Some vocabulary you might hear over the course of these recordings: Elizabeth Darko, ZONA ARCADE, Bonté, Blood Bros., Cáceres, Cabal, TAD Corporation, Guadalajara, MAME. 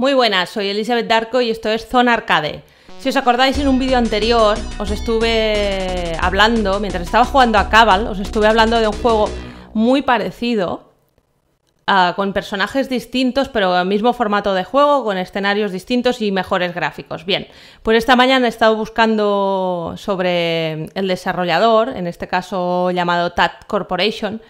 Muy buenas, soy Elizabeth Darko y esto es Zona Arcade. Si os acordáis, en un vídeo anterior os estuve hablando, mientras estaba jugando a Cabal, os estuve hablando de un juego muy parecido, con personajes distintos, pero el mismo formato de juego, con escenarios distintos y mejores gráficos. Bien, pues esta mañana he estado buscando sobre el desarrollador, en este caso llamado TAD Corporation,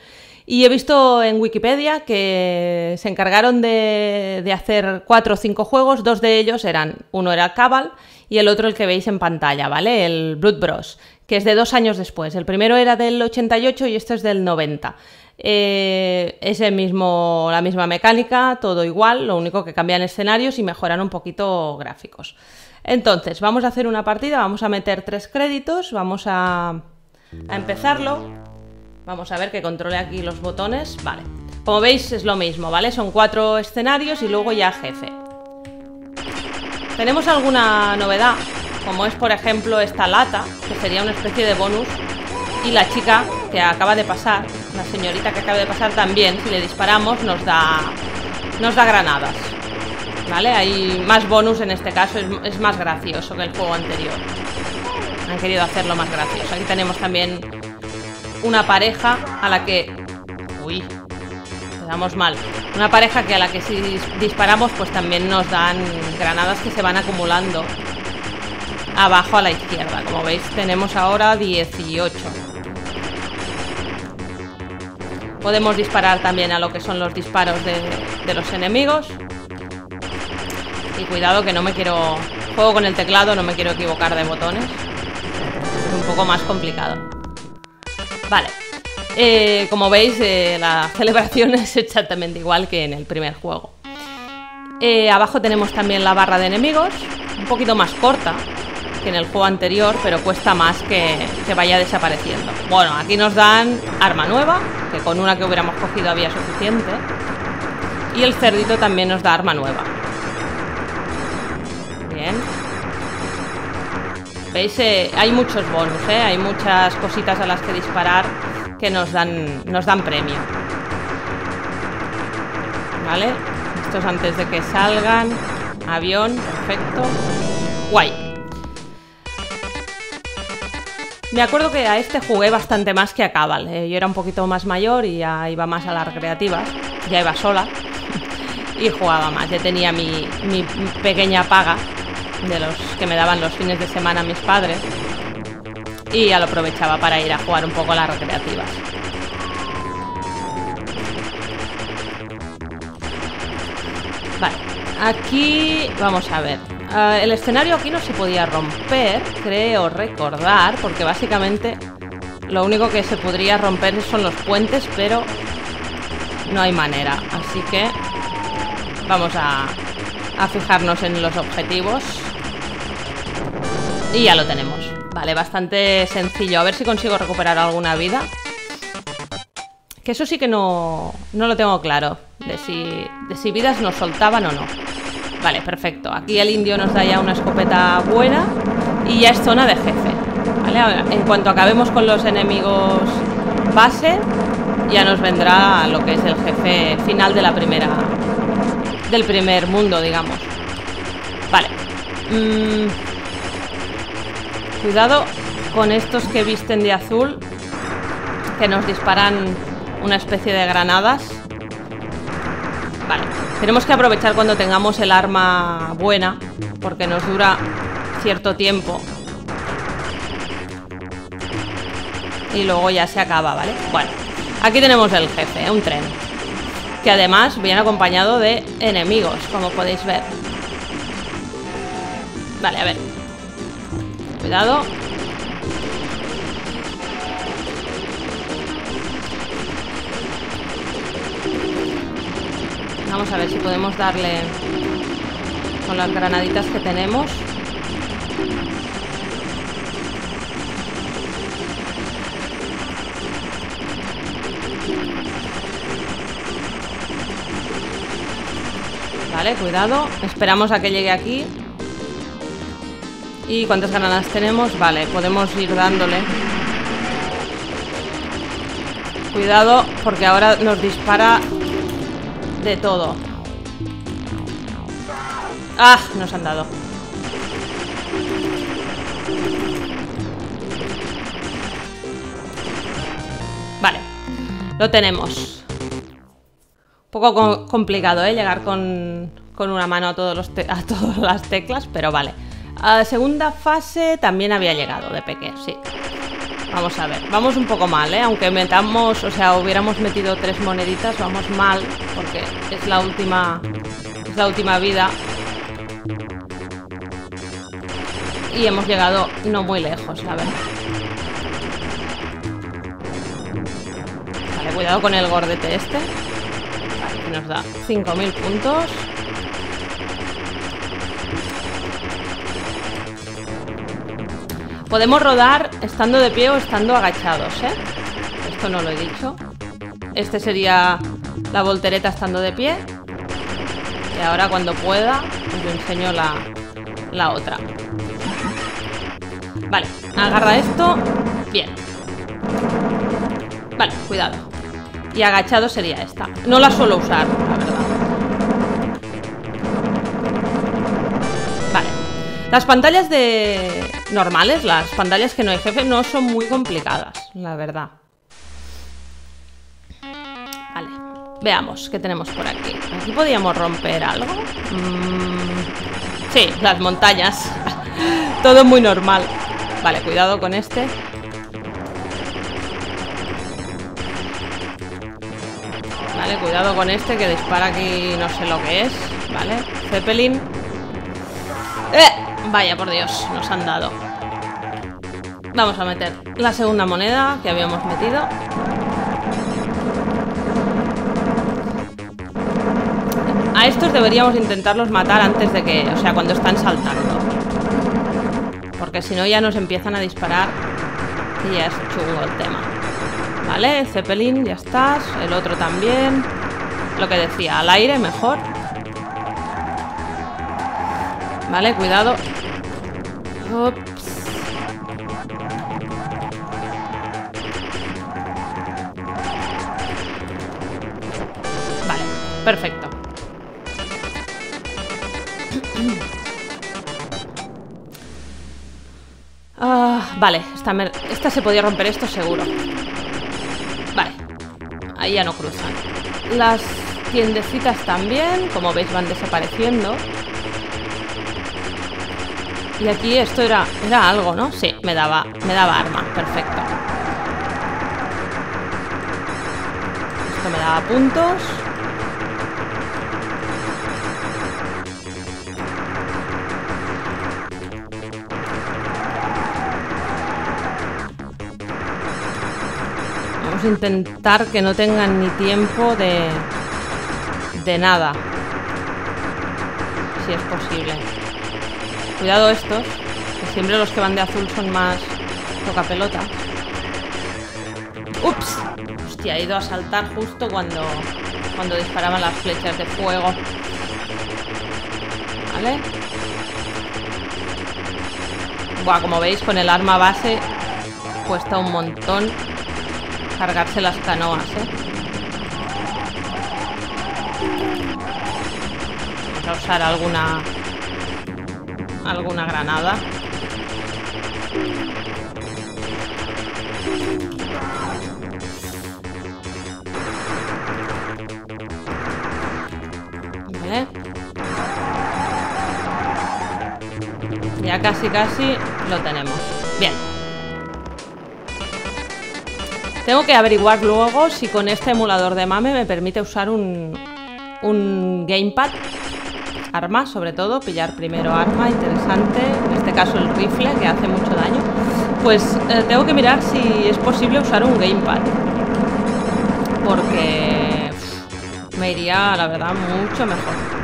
y he visto en Wikipedia que se encargaron de hacer 4 o 5 juegos. 2 de ellos eran, uno era Cabal y el otro el que veis en pantalla, ¿vale? El Blood Bros., que es de 2 años después. El primero era del 88 y este es del 90. La misma mecánica, todo igual, lo único que cambian escenarios y mejoran un poquito gráficos. Entonces, vamos a hacer una partida, vamos a meter 3 créditos, vamos a empezarlo. Vamos a ver que controle aquí los botones, vale. Como veis es lo mismo, ¿vale? Son 4 escenarios y luego ya jefe. Tenemos alguna novedad, como es por ejemplo esta lata, que sería una especie de bonus. Y la chica que acaba de pasar, la señorita que acaba de pasar también, si le disparamos nos da granadas, ¿vale? Hay más bonus en este caso, es más gracioso que el juego anterior. Han querido hacerlo más gracioso. Aquí tenemos también una pareja a la que... Uy, quedamos mal. Una pareja que a la que si disparamos pues también nos dan granadas que se van acumulando abajo a la izquierda. Como veis tenemos ahora 18. Podemos disparar también a lo que son los disparos de los enemigos. Y cuidado que no me quiero... Juego con el teclado, no me quiero equivocar de botones. Es un poco más complicado. Vale, como veis la celebración es exactamente igual que en el primer juego. Abajo tenemos también la barra de enemigos, un poquito más corta que en el juego anterior, pero cuesta más que vaya desapareciendo. Bueno, aquí nos dan arma nueva, que con una que hubiéramos cogido había suficiente. Y el cerdito también nos da arma nueva. Bien. ¿Veis? Hay muchos bonus, hay muchas cositas a las que disparar que nos dan premio. ¿Vale? Estos antes de que salgan. Avión, perfecto. Guay. Me acuerdo que a este jugué bastante más que a Cabal. Yo era un poquito más mayor y ya iba más a las recreativas. Ya iba sola y jugaba más. Ya tenía mi pequeña paga de los que me daban los fines de semana mis padres y ya lo aprovechaba para ir a jugar un poco a las recreativas. Vale, aquí vamos a ver. El escenario aquí no se podía romper, creo recordar, porque básicamente lo único que se podría romper son los puentes, pero no hay manera, así que vamos a fijarnos en los objetivos. Y ya lo tenemos. Vale, bastante sencillo. A ver si consigo recuperar alguna vida. Que eso sí que no lo tengo claro. De si vidas nos soltaban o no. Vale, perfecto. Aquí el indio nos da ya una escopeta buena. Y ya es zona de jefe. Vale, ahora, en cuanto acabemos con los enemigos base, ya nos vendrá lo que es el jefe final de la primera... del primer mundo, digamos. Vale. Cuidado con estos que visten de azul, que nos disparan una especie de granadas. Vale, tenemos que aprovechar cuando tengamos el arma buena, porque nos dura cierto tiempo y luego ya se acaba, ¿vale? Bueno, aquí tenemos el jefe, un tren, que además viene acompañado de enemigos, como podéis ver. Vale, a ver. Cuidado. Vamos a ver si podemos darle con las granaditas que tenemos. Vale, cuidado. Esperamos a que llegue aquí. ¿Y cuántas granadas tenemos? Vale, podemos ir dándole. Cuidado, porque ahora nos dispara de todo. ¡Ah! Nos han dado. Vale. Lo tenemos. Un poco complicado, ¿eh? Llegar con una mano a todas las teclas, pero vale. A segunda fase también había llegado de peque, sí. Vamos a ver, vamos un poco mal, ¿eh? Aunque metamos, o sea, hubiéramos metido 3 moneditas, vamos mal, porque es la última vida. Y hemos llegado no muy lejos, la verdad. Vale, cuidado con el gordete este. Vale, que nos da 5000 puntos. Podemos rodar estando de pie o estando agachados, ¿eh? Esto no lo he dicho. Este sería la voltereta estando de pie. Y ahora cuando pueda, os lo enseño la otra. Vale, agarra esto. Bien. Vale, cuidado. Y agachado sería esta. No la suelo usar, la verdad. Vale. Las pantallas de... normales, las pantallas que no hay jefe, no son muy complicadas, la verdad. Vale, veamos qué tenemos por aquí. ¿Aquí podíamos romper algo? Sí, las montañas. Todo muy normal. Vale, cuidado con este. Vale, cuidado con este que dispara aquí, no sé lo que es. Vale, Zeppelin. Vaya, por Dios, nos han dado. Vamos a meter la segunda moneda que habíamos metido. A estos deberíamos intentarlos matar antes de que... o sea, cuando están saltando. Porque si no ya nos empiezan a disparar y ya es chungo el tema. Vale, Zeppelin, ya estás. El otro también. Lo que decía, al aire mejor. Vale, cuidado. Ups. Vale, perfecto. Vale, esta se podía romper, esto seguro. Vale. Ahí ya no cruzan. Las tiendecitas también, como veis, van desapareciendo. Y aquí esto era algo, ¿no? Sí, me daba arma, perfecto. Esto me daba puntos. Vamos a intentar que no tengan ni tiempo de nada. Si es posible. Cuidado estos, que siempre los que van de azul son más tocapelota. ¡Ups! Hostia, he ido a saltar justo cuando disparaban las flechas de fuego. ¿Vale? Buah, como veis, con el arma base cuesta un montón cargarse las canoas, ¿eh? Vamos a usar alguna granada. Vale. Ya casi lo tenemos. Bien. Tengo que averiguar luego si con este emulador de MAME me permite usar un gamepad. Arma, sobre todo, pillar primero arma, interesante, en este caso el rifle, que hace mucho daño. Pues tengo que mirar si es posible usar un gamepad, porque me iría, la verdad, mucho mejor.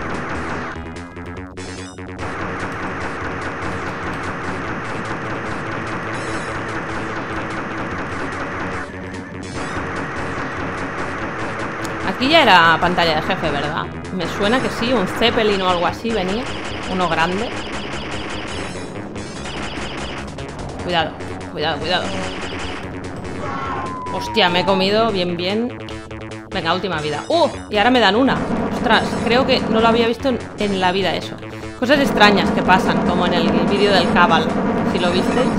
Aquí ya era pantalla de jefe, ¿verdad? Me suena que sí, un Zeppelin o algo así venía. Uno grande. Cuidado, cuidado, cuidado. Hostia, me he comido bien, bien. Venga, última vida. ¡Uh! Y ahora me dan una. Hostia. Ostras, creo que no lo había visto en la vida eso. Cosas extrañas que pasan, como en el vídeo del Cabal, si lo visteis.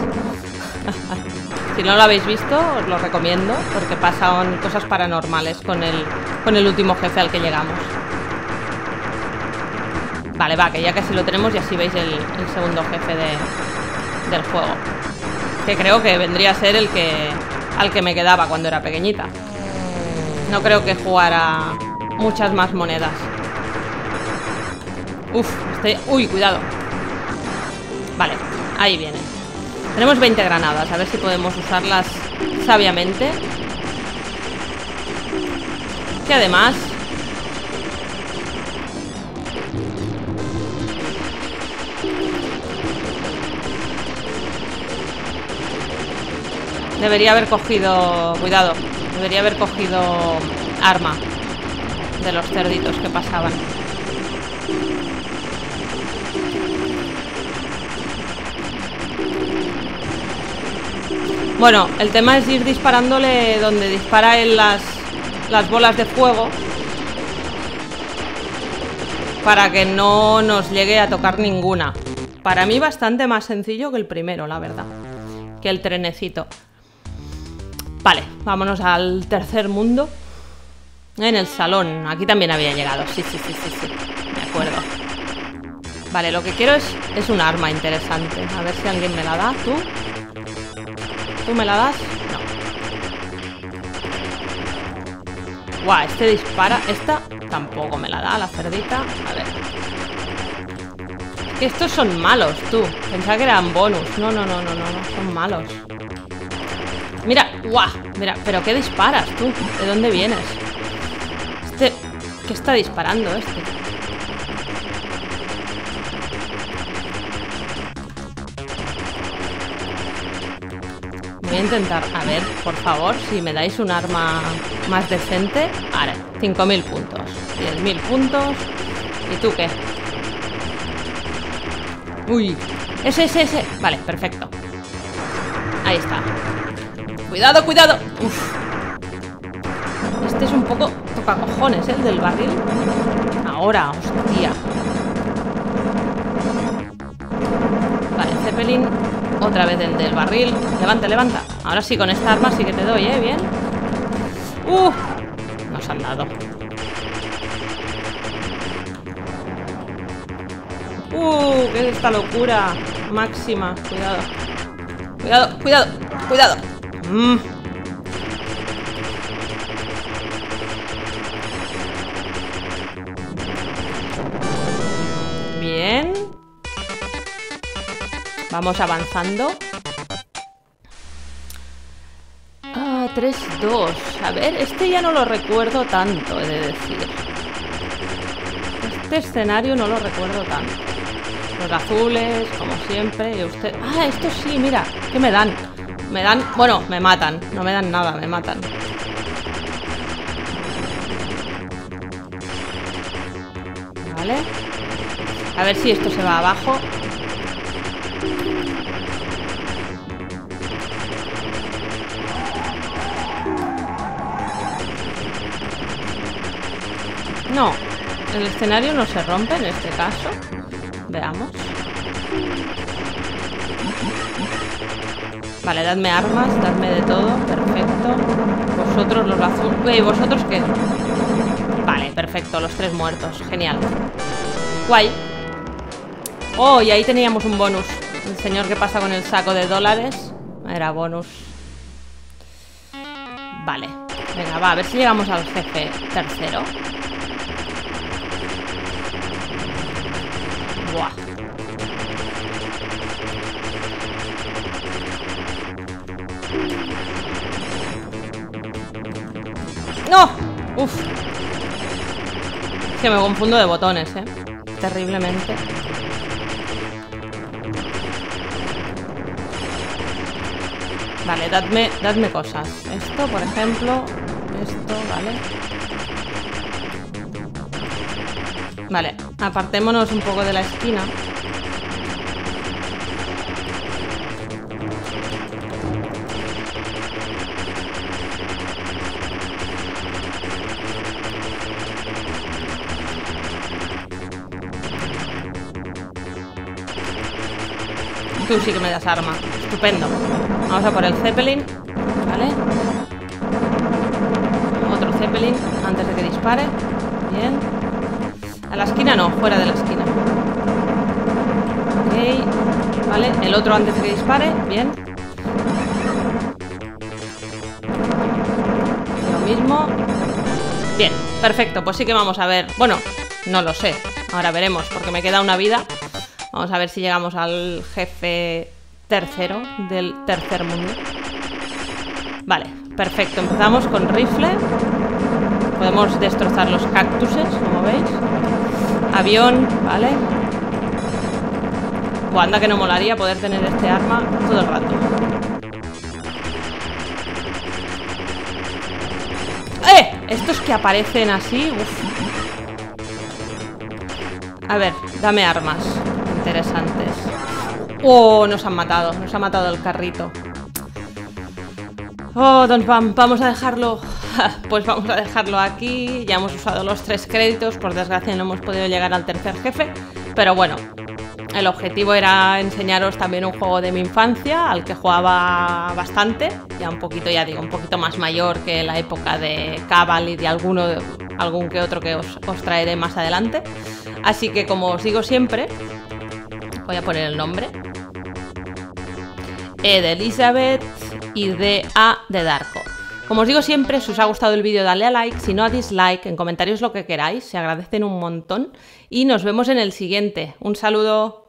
Si no lo habéis visto, os lo recomiendo, porque pasan cosas paranormales con el último jefe al que llegamos. Vale, va, que ya casi lo tenemos y así veis el segundo jefe del juego. Que creo que vendría a ser el que al que me quedaba cuando era pequeñita. No creo que jugara muchas más monedas. Uf, uy, cuidado. Vale, ahí viene. Tenemos 20 granadas, a ver si podemos usarlas sabiamente. Que además... debería haber cogido... Cuidado. Debería haber cogido arma de los cerditos que pasaban. Bueno, el tema es ir disparándole donde dispara él las bolas de fuego para que no nos llegue a tocar ninguna. Para mí bastante más sencillo que el primero, la verdad. Que el trenecito. Vale, vámonos al tercer mundo. En el salón. Aquí también había llegado. Sí. De acuerdo. Vale, lo que quiero es un arma interesante. A ver si alguien me la da. ¿Tú? ¿Tú me la das? No. Guau, este dispara. Esta tampoco me la da, la cerdita. A ver. Es que estos son malos, tú. Pensaba que eran bonus. No. Son malos. Mira, guau, mira, pero ¿qué disparas tú? ¿De dónde vienes? Este, ¿qué está disparando este? Voy a intentar, a ver, por favor, si me dais un arma más decente. Ahora, 5.000 puntos, 10.000 puntos. ¿Y tú qué? Uy, ese. Vale, perfecto. Ahí está. ¡Cuidado! Uf. Este es un poco tocacojones, ¿eh? El del barril. Ahora, hostia. Vale, Zeppelin. Otra vez el del barril. Levanta. Ahora sí, con esta arma sí que te doy, ¿eh? Bien. ¡Uf! Nos han dado. ¡Qué es esta locura! Máxima. Cuidado. Bien. Vamos avanzando. 3-2. A ver, este ya no lo recuerdo tanto, he de decir. Este escenario no lo recuerdo tanto. Los azules, como siempre. Y usted... Ah, esto sí, mira. ¿Qué me dan? Me dan... Bueno, me matan. No me dan nada, me matan. Vale. A ver si esto se va abajo. No. El escenario no se rompe en este caso. Veamos. Vale, dadme armas, dadme de todo, perfecto. Vosotros los azules... ¿Y vosotros qué? Vale, perfecto, los tres muertos, genial. Guay. Oh, y ahí teníamos un bonus. El señor que pasa con el saco de dólares. Era bonus. Vale, venga, va, a ver si llegamos al jefe tercero. Buah. ¡No! ¡Uf! Es que me confundo de botones, ¿eh? Terriblemente. Vale, dadme cosas. Esto, por ejemplo. Esto, vale. Vale, apartémonos un poco de la esquina. Tú sí que me das arma. Estupendo. Vamos a por el Zeppelin. Vale. Otro Zeppelin antes de que dispare. Bien. A la esquina no, fuera de la esquina. Ok. Vale, el otro antes de que dispare. Bien. Lo mismo. Bien, perfecto. Pues sí que vamos a ver. Bueno, no lo sé. Ahora veremos, porque me queda una vida. Vamos a ver si llegamos al jefe tercero del tercer mundo. Vale, perfecto. Empezamos con rifle. Podemos destrozar los cactuses, como veis. Avión, vale. O anda que no molaría poder tener este arma todo el rato. ¡Eh! Estos que aparecen así. Uf. A ver, dame armas interesantes. Oh, nos ha matado el carrito. Oh, Don Pam, vamos a dejarlo. Pues vamos a dejarlo aquí. Ya hemos usado los 3 créditos. Por desgracia no hemos podido llegar al tercer jefe. Pero bueno, el objetivo era enseñaros también un juego de mi infancia, al que jugaba bastante. Ya un poquito, ya digo, un poquito más mayor que la época de Cabal y de algún que otro que os traeré más adelante. Así que como os digo siempre, voy a poner el nombre. E de Elizabeth y de A de Darko. Como os digo siempre, si os ha gustado el vídeo dale a like, si no a dislike, en comentarios lo que queráis, se agradecen un montón y nos vemos en el siguiente. Un saludo.